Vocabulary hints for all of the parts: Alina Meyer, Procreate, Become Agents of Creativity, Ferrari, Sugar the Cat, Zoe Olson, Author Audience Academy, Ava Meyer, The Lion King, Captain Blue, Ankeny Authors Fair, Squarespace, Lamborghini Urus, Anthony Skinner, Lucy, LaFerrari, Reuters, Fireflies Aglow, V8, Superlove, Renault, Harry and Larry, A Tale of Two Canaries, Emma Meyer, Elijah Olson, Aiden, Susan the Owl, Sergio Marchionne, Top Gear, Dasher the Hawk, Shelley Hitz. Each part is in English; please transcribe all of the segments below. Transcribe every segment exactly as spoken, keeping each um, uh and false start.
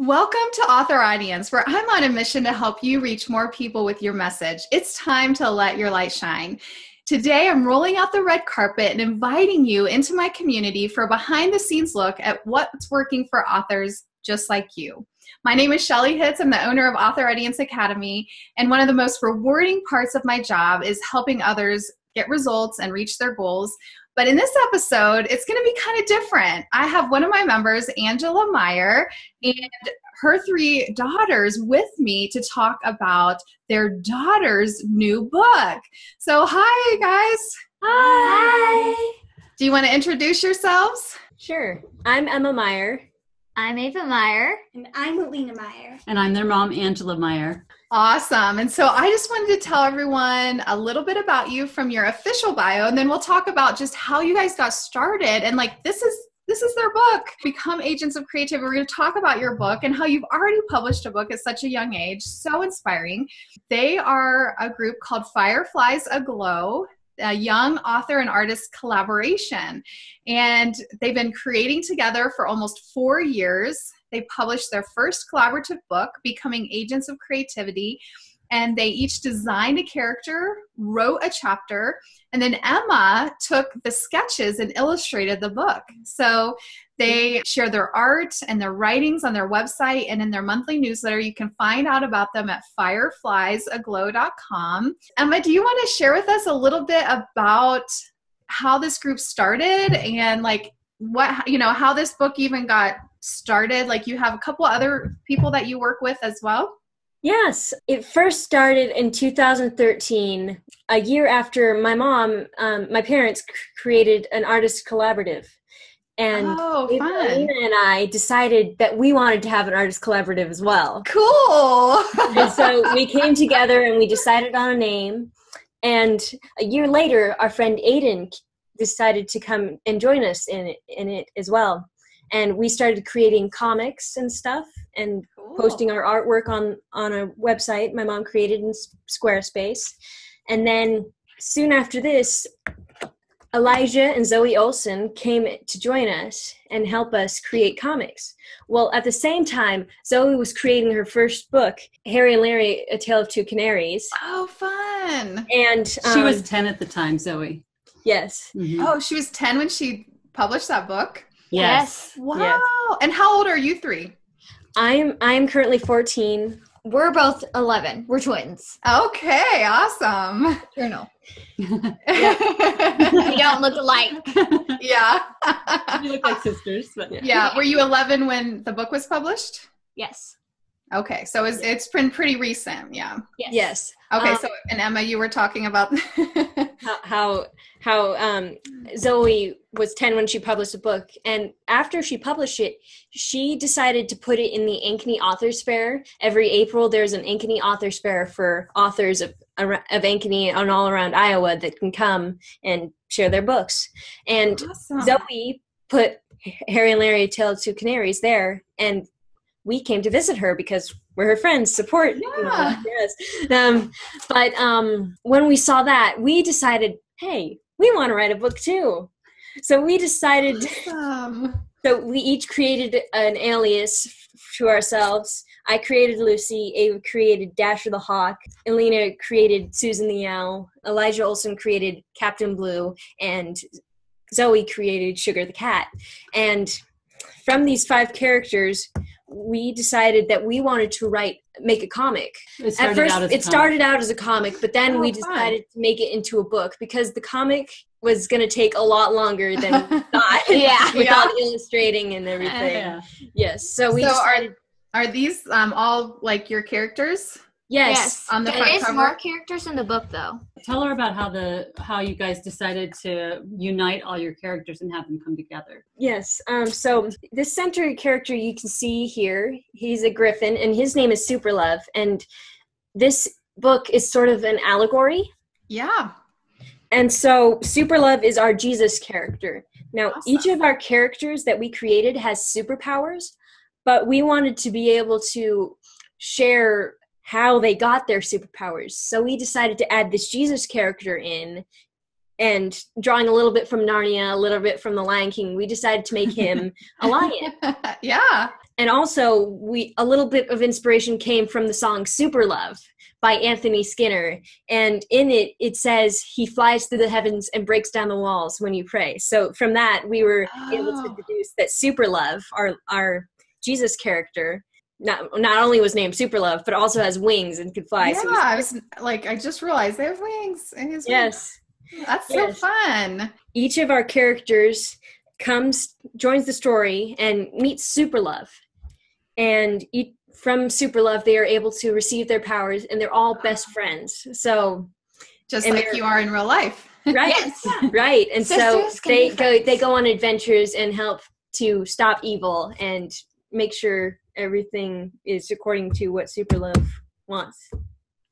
Welcome to Author Audience, where I'm on a mission to help you reach more people with your message. It's time to let your light shine. Today, I'm rolling out the red carpet and inviting you into my community for a behind-the-scenes look at what's working for authors just like you. My name is Shelley Hitz. I'm the owner of Author Audience Academy, and one of the most rewarding parts of my job is helping others get results and reach their goals. But in this episode, it's going to be kind of different. I have one of my members, Angela Meyer, and her three daughters with me to talk about their daughter's new book. So hi, guys. Hi. Hi. Do you want to introduce yourselves? Sure. I'm Emma Meyer. I'm Ava Meyer. And I'm Alina Meyer. And I'm their mom, Angela Meyer. Awesome. And so I just wanted to tell everyone a little bit about you from your official bio, and then we'll talk about just how you guys got started. And like, this is, this is their book, Become Agents of Creativity. We're going to talk about your book and how you've already published a book at such a young age. So inspiring. They are a group called Fireflies Aglow, a young author and artist collaboration. And they've been creating together for almost four years. They published their first collaborative book, Becoming Agents of Creativity, and they each designed a character, wrote a chapter, and then Emma took the sketches and illustrated the book. So they share their art and their writings on their website and in their monthly newsletter. You can find out about them at fireflies aglow dot com. Emma, do you want to share with us a little bit about how this group started and like what, you know, how this book even got started? Like, you have a couple other people that you work with as well? Yes. It first started in two thousand thirteen, a year after my mom, um, my parents created an artist collaborative. And oh, Ava, Alina, and I decided that we wanted to have an artist collaborative as well. Cool. And so we came together and we decided on a name. And a year later, our friend Aiden decided to come and join us in it, in it as well. And we started creating comics and stuff and cool. posting our artwork on, on a website my mom created in Squarespace. And then soon after this, Elijah and Zoe Olson came to join us and help us create comics. Well, at the same time, Zoe was creating her first book, Harry and Larry, A Tale of Two Canaries. Oh, fun. And um, she was ten at the time, Zoe. Yes. Mm-hmm. Oh, she was ten when she published that book? Yes. yes. Wow. Yes. And how old are you three? I'm I'm currently fourteen. We're both eleven. We're twins. Okay. Awesome. Journal. We don't look alike. Yeah. We look like sisters. But yeah. yeah. Were you eleven when the book was published? Yes. Okay. So it's, it's been pretty recent. Yeah. Yes. yes. Okay. Um, so, and Emma, you were talking about how, how, how um, Zoe was ten when she published the book. And after she published it, she decided to put it in the Ankeny Authors Fair. Every April, there's an Ankeny Authors Fair for authors of, of Ankeny and all around Iowa that can come and share their books. And awesome. Zoe put Harry and Larry, A Tale of Two Canaries there, and we came to visit her because we're her friends, support. Yeah. You know, um, but um, when we saw that, we decided, hey, we want to write a book too. So we decided, awesome. So we each created an alias to ourselves. I created Lucy, Ava created Dasher the Hawk, Alina created Susan the Owl, Elijah Olson created Captain Blue, and Zoe created Sugar the Cat. And from these five characters, we decided that we wanted to write, make a comic. It started At first, out as a it comic. started out as a comic, but then oh, we decided fun. to make it into a book because the comic was going to take a lot longer than we thought. yeah, without yeah. illustrating and everything. Yeah. Yes, so we so decided. Are, are these um, all like your characters? Yes. yes. On the there front is cover. More characters in the book, though. Tell her about how the how you guys decided to unite all your characters and have them come together. Yes. Um, so this century character you can see here, he's a griffin, and his name is Superlove. And this book is sort of an allegory. Yeah. And so Superlove is our Jesus character. Now, awesome. Each of our characters that we created has superpowers, but we wanted to be able to share how they got their superpowers. So we decided to add this Jesus character in and drawing a little bit from Narnia, a little bit from The Lion King, we decided to make him a lion. Yeah. And also, we a little bit of inspiration came from the song Superlove by Anthony Skinner. And in it, it says, he flies through the heavens and breaks down the walls when you pray. So from that, we were oh. able to deduce that Superlove, our, our Jesus character, not not only was named Superlove, but also has wings and could fly. Yeah, so I was like, I just realized they have wings. And his yes. wings. That's yes. so fun. Each of our characters comes, joins the story and meets Superlove. And each, from Superlove, they are able to receive their powers, and they're all best friends. So, just like you are in real life, right? Yes. Right. And sisters, so they go, they go on adventures and help to stop evil and make sure everything is according to what Superlove wants.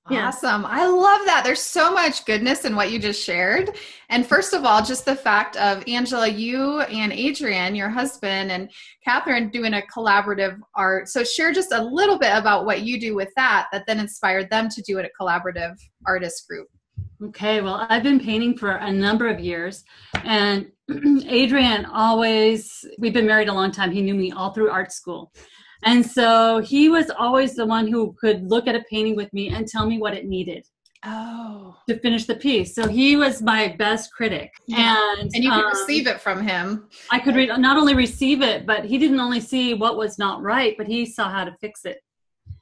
Yeah. Awesome. I love that. There's so much goodness in what you just shared. And first of all, just the fact of Angela, you and Adrian, your husband, and Catherine doing a collaborative art. So share just a little bit about what you do with that, that then inspired them to do it at a collaborative artist group. Okay. Well, I've been painting for a number of years, and Adrian always, we've been married a long time. He knew me all through art school. And so he was always the one who could look at a painting with me and tell me what it needed oh. to finish the piece. So he was my best critic. Yeah. And, and you could um, receive it from him. I could re- not only receive it, but he didn't only see what was not right, but he saw how to fix it.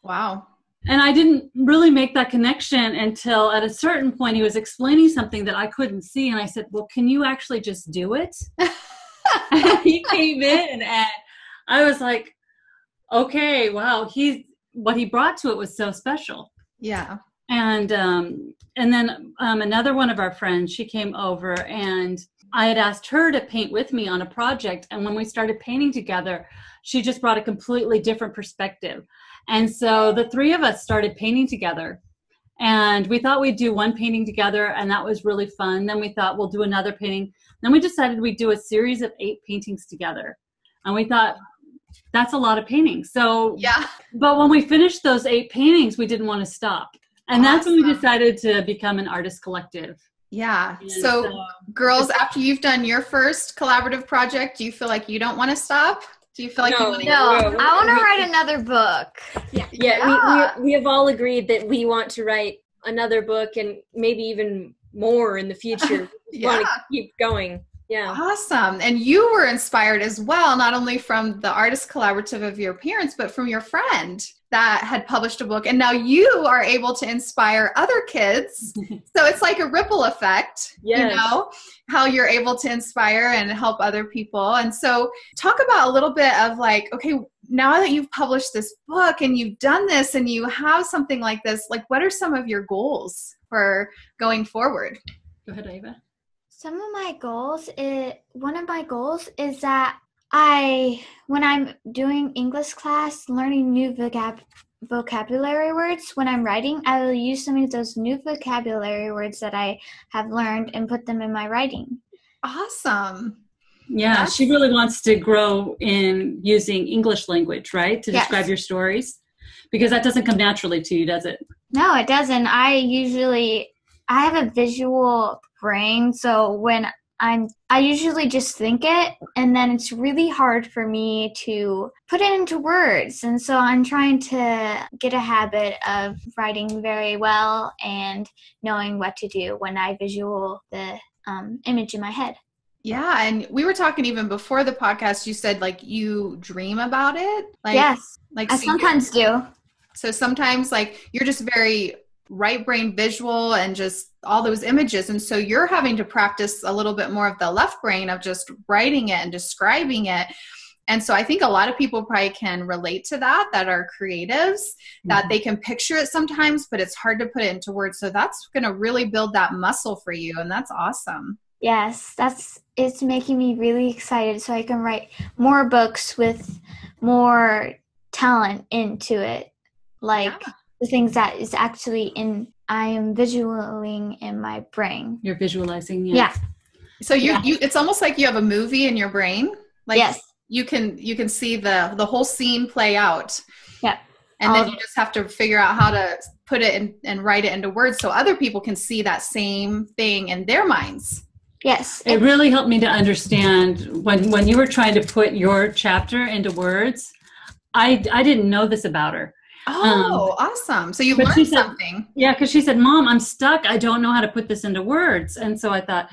Wow. And I didn't really make that connection until at a certain point he was explaining something that I couldn't see. And I said, well, can you actually just do it? And he came in and I was like, okay, wow, he's, what he brought to it was so special. Yeah. And um, and then um, another one of our friends, she came over, and I had asked her to paint with me on a project. And when we started painting together, she just brought a completely different perspective. And so the three of us started painting together. And we thought we'd do one painting together, and that was really fun. Then we thought we'll do another painting. Then we decided we'd do a series of eight paintings together. And we thought, that's a lot of paintings. So, yeah. But when we finished those eight paintings, we didn't want to stop. And awesome. That's when we decided to become an artist collective. Yeah. And so, so girls, after you've done your first collaborative project, do you feel like you don't want to stop? Do you feel like no, you want to? No, no, I want to write another book. Yeah. Yeah. yeah. We, we, we have all agreed that we want to write another book and maybe even more in the future. We yeah. want to keep going. Yeah. Awesome. And you were inspired as well, not only from the artist collaborative of your parents, but from your friend that had published a book. And now you are able to inspire other kids. So it's like a ripple effect, yes. you know, how you're able to inspire and help other people. And so talk about a little bit of like, okay, now that you've published this book and you've done this and you have something like this, like what are some of your goals for going forward? Go ahead, Ava. Some of my goals, is, one of my goals is that I, when I'm doing English class, learning new vocab, vocabulary words, when I'm writing, I will use some of those new vocabulary words that I have learned and put them in my writing. Awesome. Yeah, That's- she really wants to grow in using English language, right? To yes. describe your stories? Because that doesn't come naturally to you, does it? No, it doesn't. I usually, I have a visual brain, so when I'm I usually just think it, and then it's really hard for me to put it into words, and so I'm trying to get a habit of writing very well and knowing what to do when I visual the um, image in my head. Yeah, and we were talking even before the podcast, you said like you dream about it. Like, yes, like I so sometimes you, do. So sometimes like you're just very right brain visual and just all those images. And so you're having to practice a little bit more of the left brain of just writing it and describing it. And so I think a lot of people probably can relate to that, that are creatives, mm-hmm. that they can picture it sometimes, but it's hard to put it into words. So that's going to really build that muscle for you. And that's awesome. Yes, that's, it's making me really excited so I can write more books with more talent into it. Like yeah. the things that is actually in, I am visualizing in my brain. You're visualizing, yes. yeah. So you, yeah. you, it's almost like you have a movie in your brain. Like yes. you can, you can see the the whole scene play out. Yeah. And All then you just have to figure out how to put it in, and write it into words so other people can see that same thing in their minds. Yes. It really helped me to understand when, when you were trying to put your chapter into words, I, I didn't know this about her. Oh, um, awesome. So you learned something. Said, yeah, because she said, Mom, I'm stuck. I don't know how to put this into words. And so I thought,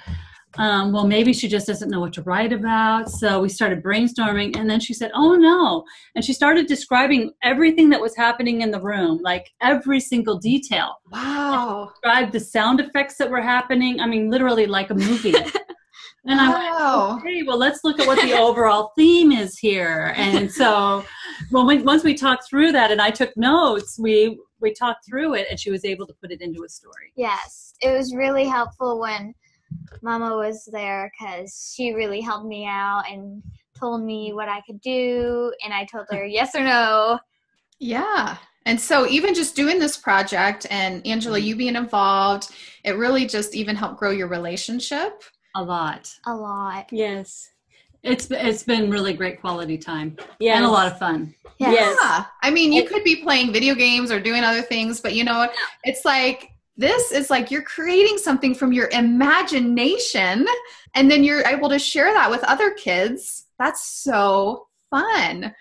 um, well, maybe she just doesn't know what to write about. So we started brainstorming. And then she said, oh, no. And she started describing everything that was happening in the room, like every single detail. Wow. Described the sound effects that were happening. I mean, literally like a movie. And I wow. went, okay, well, let's look at what the overall theme is here. And so, well, when, once we talked through that and I took notes, we, we talked through it and she was able to put it into a story. Yes. It was really helpful when Mama was there because she really helped me out and told me what I could do. And I told her yes or no. Yeah. And so even just doing this project and Angela, you being involved, it really just even helped grow your relationship. A lot. A lot. Yes. It's, it's been really great quality time. Yeah. And a lot of fun. Yes. yes. Yeah. I mean, you could be playing video games or doing other things, but you know, it's like, this is like, you're creating something from your imagination and then you're able to share that with other kids. That's so fun.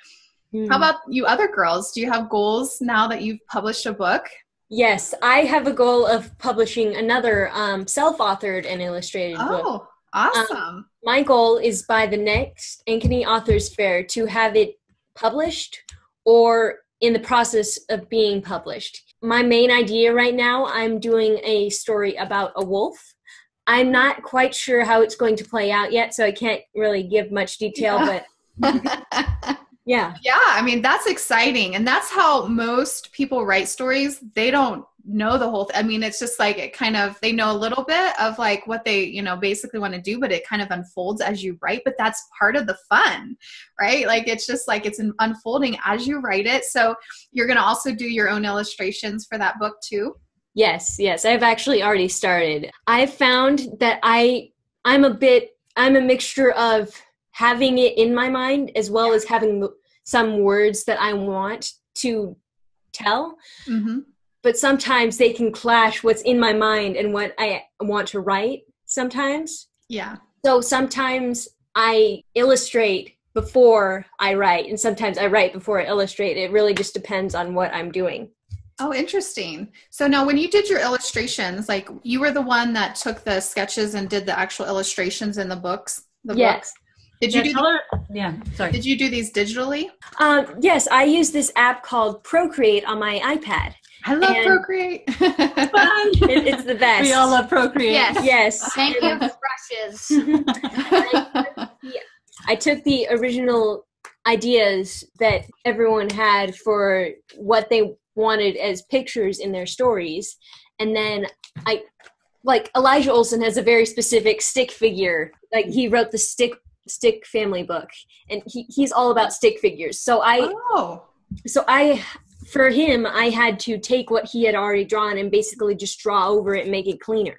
Mm. How about you other girls? Do you have goals now that you've published a book? Yes, I have a goal of publishing another um, self-authored and illustrated oh, book. Oh, awesome. Um, my goal is by the next Ankeny Authors Fair to have it published or in the process of being published. My main idea right now, I'm doing a story about a wolf. I'm not quite sure how it's going to play out yet, so I can't really give much detail, yeah. but... Yeah. Yeah. I mean, that's exciting. And that's how most people write stories. They don't know the whole thing. I mean, it's just like it kind of, they know a little bit of like what they, you know, basically want to do, but it kind of unfolds as you write. But that's part of the fun, right? Like, it's just like it's an unfolding as you write it. So you're going to also do your own illustrations for that book too? Yes. Yes. I've actually already started. I found that I, I'm a bit, I'm a mixture of having it in my mind as well as having some words that I want to tell, mm-hmm. but sometimes they can clash what's in my mind and what I want to write sometimes. Yeah. So sometimes I illustrate before I write and sometimes I write before I illustrate. It really just depends on what I'm doing. Oh, interesting. So now when you did your illustrations, like you were the one that took the sketches and did the actual illustrations in the books? The yes. Books? Did you, do color, yeah, sorry. Did you do these digitally? Um, yes, I use this app called Procreate on my iPad. I love and Procreate. it, it's the best. We all love Procreate. Yes. yes. Thank you for brushes. I, took the, I took the original ideas that everyone had for what they wanted as pictures in their stories. And then I, like Elijah Olson has a very specific stick figure. Like he wrote the stick stick family book and he, he's all about stick figures. So I, oh. so I, for him, I had to take what he had already drawn and basically just draw over it and make it cleaner.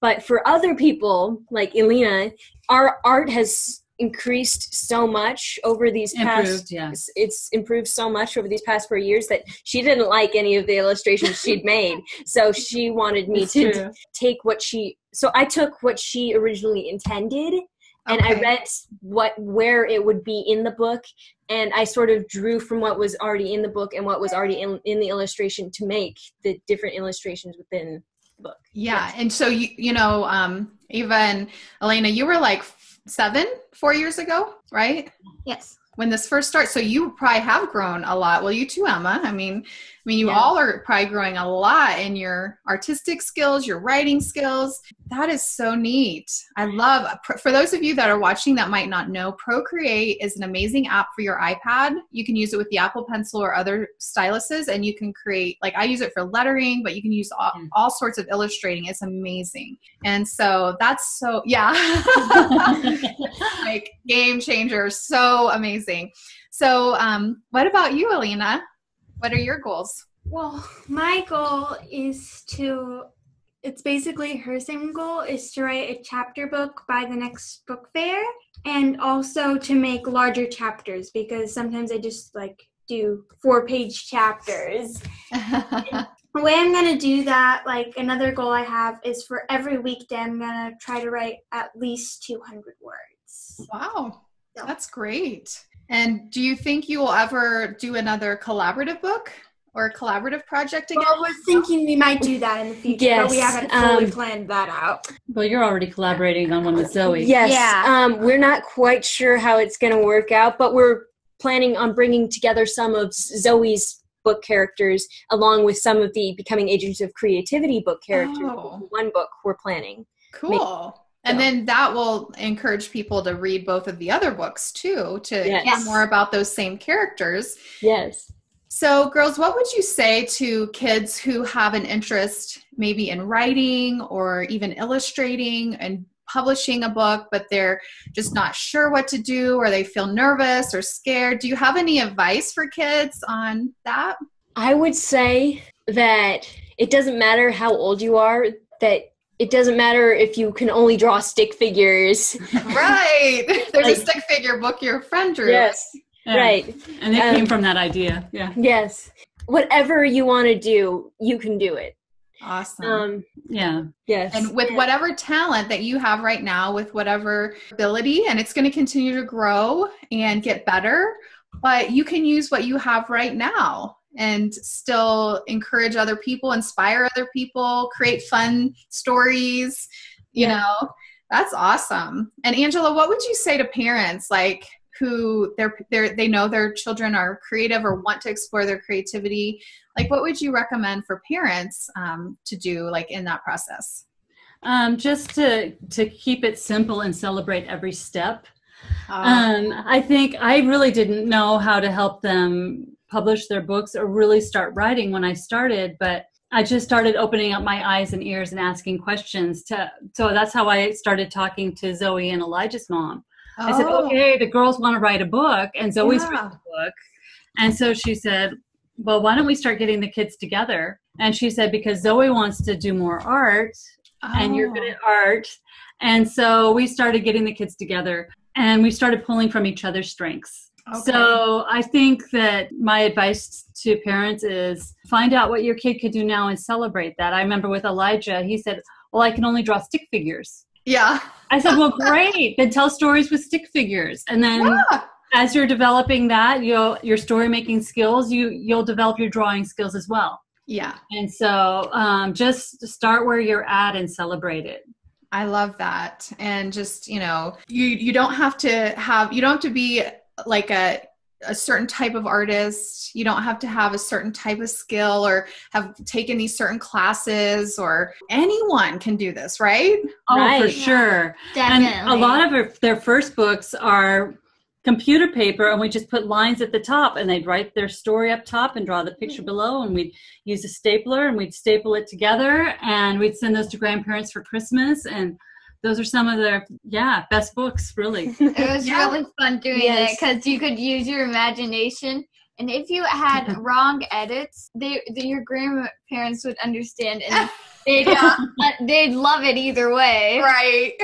But for other people like Alina, our art has increased so much over these improved, past, yeah. it's, it's improved so much over these past four years that she didn't like any of the illustrations she'd made. So she wanted me That's to true. take what she, so I took what she originally intended. Okay. And I read what, where it would be in the book, and I sort of drew from what was already in the book and what was already in, in the illustration to make the different illustrations within the book. Yeah, yes. And so, you, you know, um, Ava and Alina, you were like seven, four years ago, right? Yes. When this first starts, so you probably have grown a lot. Well, you too, Emma. I mean, I mean, you yeah. all are probably growing a lot in your artistic skills, your writing skills. That is so neat. I love, for those of you that are watching that might not know, Procreate is an amazing app for your iPad. You can use it with the Apple Pencil or other styluses, and you can create, like I use it for lettering, but you can use all, all sorts of illustrating. It's amazing. And so that's so, yeah. Like game changer, so amazing. So um, what about you, Alina? What are your goals? Well, my goal is to, it's basically her same goal, is to write a chapter book by the next book fair and also to make larger chapters because sometimes I just like do four page chapters. The way I'm going to do that, like another goal I have is for every weekday, I'm going to try to write at least two hundred words. Wow. So. That's great. And do you think you will ever do another collaborative book or a collaborative project again? Well, we're thinking we might do that in the future, yes. But we haven't fully um, planned that out. Well, you're already collaborating on one with Zoe. Yes. Yeah. Um, we're not quite sure how it's going to work out, but we're planning on bringing together some of Zoe's book characters along with some of the Becoming Agents of Creativity book characters. Oh. One book we're planning. Cool. And so. Then that will encourage people to read both of the other books too, to yes. hear more about those same characters. Yes. So girls, what would you say to kids who have an interest maybe in writing or even illustrating and publishing a book, but they're just not sure what to do, or they feel nervous or scared? Do you have any advice for kids on that? I would say that it doesn't matter how old you are, that it doesn't matter if you can only draw stick figures. Right. There's like, a stick figure book your friend drew. Yes. Yeah. Right. And it um, came from that idea. Yeah. Yes. Whatever you want to do, you can do it. Awesome. Um, yeah. Yes. And with yeah. whatever talent that you have right now, with whatever ability, and it's going to continue to grow and get better, but you can use what you have right now and still encourage other people, inspire other people, create fun stories, you yeah. know, that's awesome. And Angela, what would you say to parents like who they're, they're, they know their children are creative or want to explore their creativity? Like, what would you recommend for parents um, to do, like, in that process? Um, just to, to keep it simple and celebrate every step. Oh. Um, I think I really didn't know how to help them publish their books or really start writing when I started, but I just started opening up my eyes and ears and asking questions. To, so that's how I started talking to Zoe and Elijah's mom. Oh. I said, okay, the girls want to write a book, and Zoe's yeah. written a book. And so she said, well, why don't we start getting the kids together? And she said, because Zoe wants to do more art oh. and you're good at art. And so we started getting the kids together and we started pulling from each other's strengths. Okay. So I think that my advice to parents is find out what your kid could do now and celebrate that. I remember with Elijah, he said, well, I can only draw stick figures. Yeah. I said, well, great. Then tell stories with stick figures. And then yeah. as you're developing that, you'll, your story making skills, you, you'll develop your drawing skills as well. Yeah. And so um, just start where you're at and celebrate it. I love that. And just, you know, you, you don't have to have, you don't have to be like a, a certain type of artist. You don't have to have a certain type of skill or have taken these certain classes, or anyone can do this, right? Oh, right. For sure. Definitely. And a lot of their first books are computer paper, and we just put lines at the top and they'd write their story up top and draw the picture below, and we'd use a stapler and we'd staple it together and we'd send those to grandparents for Christmas. And those are some of their, yeah, best books, really. It was yeah. really fun doing yes. it, because you could use your imagination. And if you had wrong edits, they, they, your grandparents would understand, and they'd, uh, they'd love it either way. Right.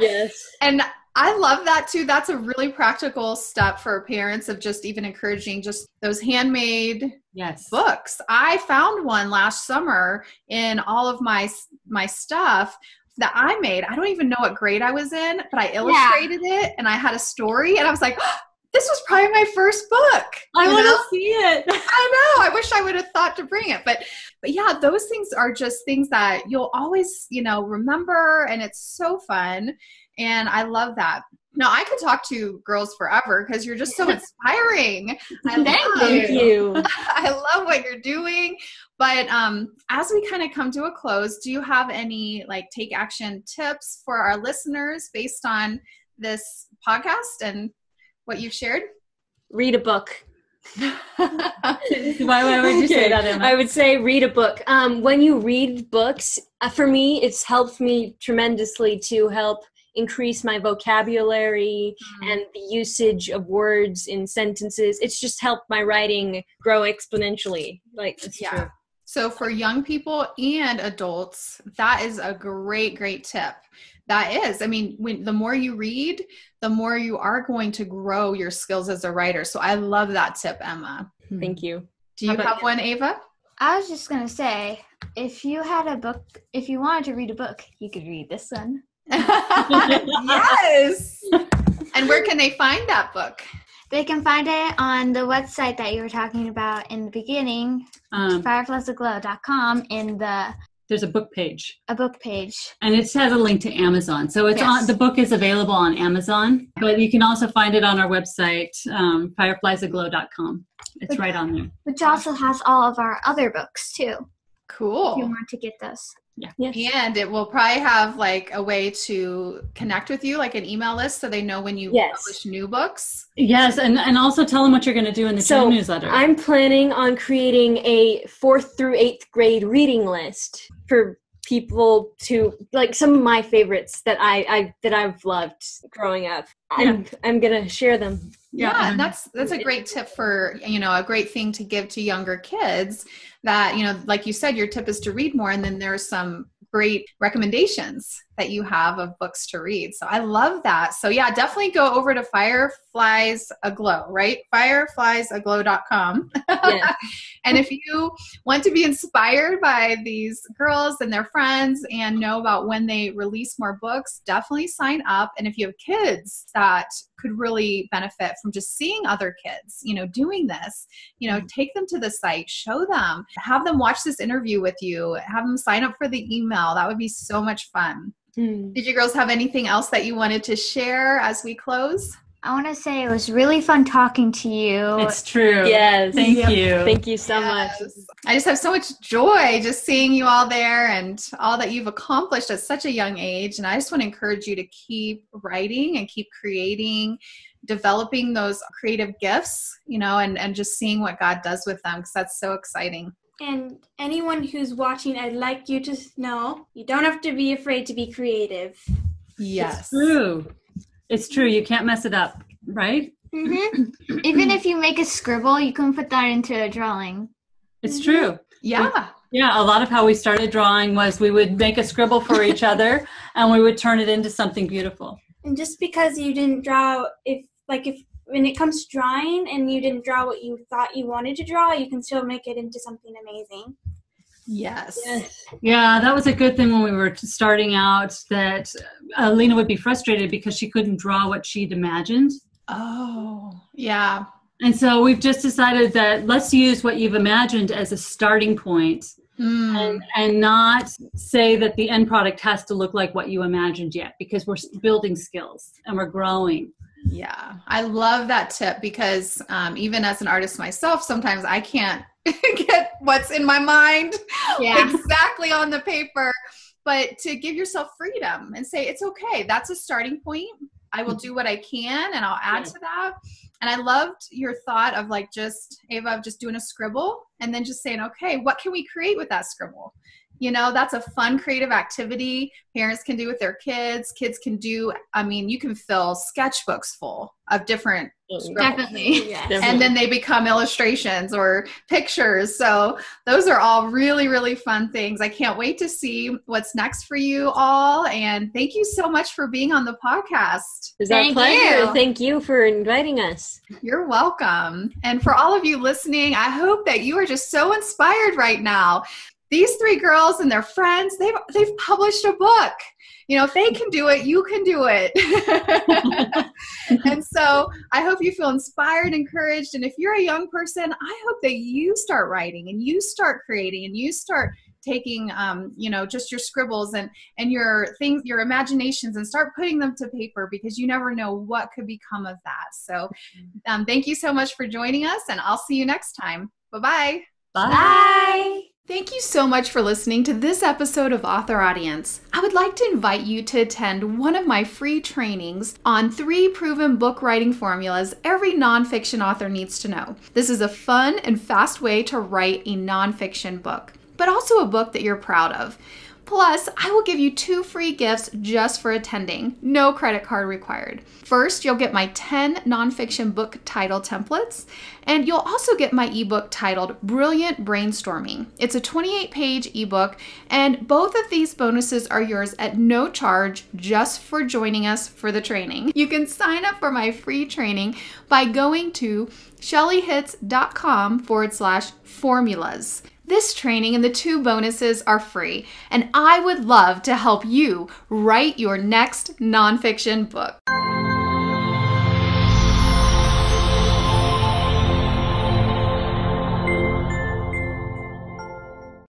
Yes. And I love that too. That's a really practical step for parents of just even encouraging just those handmade yes. books. I found one last summer in all of my, my stuff that I made. I don't even know what grade I was in, but I illustrated yeah. it, and I had a story, and I was like, oh, this was probably my first book. I want to see it. I know. I wish I would have thought to bring it, but, but yeah, those things are just things that you'll always, you know, remember, and it's so fun. And I love that. Now, I could talk to girls forever because you're just so inspiring. I Thank love you. you. I love what you're doing. But um, as we kind of come to a close, do you have any like take action tips for our listeners based on this podcast and what you've shared? Read a book. why, why would you okay. say that, Emma? I would say read a book. Um, when you read books, uh, for me, it's helped me tremendously to help increase my vocabulary mm-hmm. and the usage of words in sentences. It's just helped my writing grow exponentially. Like, it's yeah. true. So for young people and adults, that is a great, great tip. That is, I mean, when the more you read, the more you are going to grow your skills as a writer. So I love that tip, Emma. Thank you. Do you have you? one, Ava? I was just going to say, if you had a book, if you wanted to read a book, you could read this one. Yes! And where can they find that book? They can find it on the website that you were talking about in the beginning, um, fireflies aglow dot com, in the... There's a book page. A book page. And it has a link to Amazon. So it's yes. on the book is available on Amazon, but you can also find it on our website, um, fireflies aglow dot com. It's which, right on there. Which also has all of our other books, too. Cool. If you want to get those. Yeah. Yes. And it will probably have like a way to connect with you, like an email list, so they know when you yes. publish new books. Yes, and, and also tell them what you're going to do in the so newsletter. I'm planning on creating a fourth through eighth grade reading list for people to like some of my favorites that I, I that I've loved growing up. Yeah. I'm I'm gonna share them. Yeah, yeah, and that's that's a great tip for, you know, a great thing to give to younger kids that, you know, like you said, your tip is to read more. And then there's some great recommendations that you have of books to read. So I love that. So yeah, definitely go over to Fireflies Aglow, right? fireflies aglow dot com. Yeah. And if you want to be inspired by these girls and their friends and know about when they release more books, definitely sign up. And if you have kids that could really benefit from just seeing other kids, you know, doing this, you know, take them to the site, show them, have them watch this interview with you, have them sign up for the email. That would be so much fun. Mm. Did you girls have anything else that you wanted to share as we close? I want to say it was really fun talking to you. It's true. Yes. Thank yep. you. Thank you so yes. much. I just have so much joy just seeing you all there and all that you've accomplished at such a young age. And I just want to encourage you to keep writing and keep creating, developing those creative gifts, you know, and, and just seeing what God does with them, because that's so exciting. And anyone who's watching, I'd like you to know you don't have to be afraid to be creative. Yes. It's true. It's true. You can't mess it up, right? Mm-hmm. Even if you make a scribble, you can put that into a drawing. It's mm-hmm. true. Yeah. We, yeah. A lot of how we started drawing was we would make a scribble for each other and we would turn it into something beautiful. And just because you didn't draw, if like if when it comes to drawing and you didn't draw what you thought you wanted to draw, you can still make it into something amazing. Yes. yes. Yeah, that was a good thing when we were starting out that Alina would be frustrated because she couldn't draw what she'd imagined. Oh, yeah. And so we've just decided that let's use what you've imagined as a starting point mm. and, and not say that the end product has to look like what you imagined yet, because we're building skills and we're growing. Yeah, I love that tip because um, even as an artist myself, sometimes I can't get what's in my mind yeah. exactly on the paper, but to give yourself freedom and say, it's okay. That's a starting point. I will do what I can and I'll add yeah. to that. And I loved your thought of like just Ava, of just doing a scribble and then just saying, okay, what can we create with that scribble? You know, that's a fun creative activity parents can do with their kids. Kids can do, I mean, you can fill sketchbooks full of different scribbles. Definitely. Yes. Definitely. And then they become illustrations or pictures. So those are all really, really fun things. I can't wait to see what's next for you all. And thank you so much for being on the podcast. It's our pleasure. You. Thank you for inviting us. You're welcome. And for all of you listening, I hope that you are just so inspired right now. These three girls and their friends, they've, they've published a book. You know, if they can do it, you can do it. And so I hope you feel inspired, encouraged. And if you're a young person, I hope that you start writing and you start creating and you start taking, um, you know, just your scribbles and, and your things, your imaginations, and start putting them to paper, because you never know what could become of that. So um, thank you so much for joining us, and I'll see you next time. Bye-bye. Bye. Bye. Thank you so much for listening to this episode of Author Audience. I would like to invite you to attend one of my free trainings on three proven book writing formulas every nonfiction author needs to know. This is a fun and fast way to write a nonfiction book, but also a book that you're proud of. Plus, I will give you two free gifts just for attending. No credit card required. First, you'll get my ten nonfiction book title templates, and you'll also get my ebook titled Brilliant Brainstorming. It's a twenty-eight page ebook, and both of these bonuses are yours at no charge just for joining us for the training. You can sign up for my free training by going to shelley hitz dot com forward slash formulas. This training and the two bonuses are free, and I would love to help you write your next nonfiction book.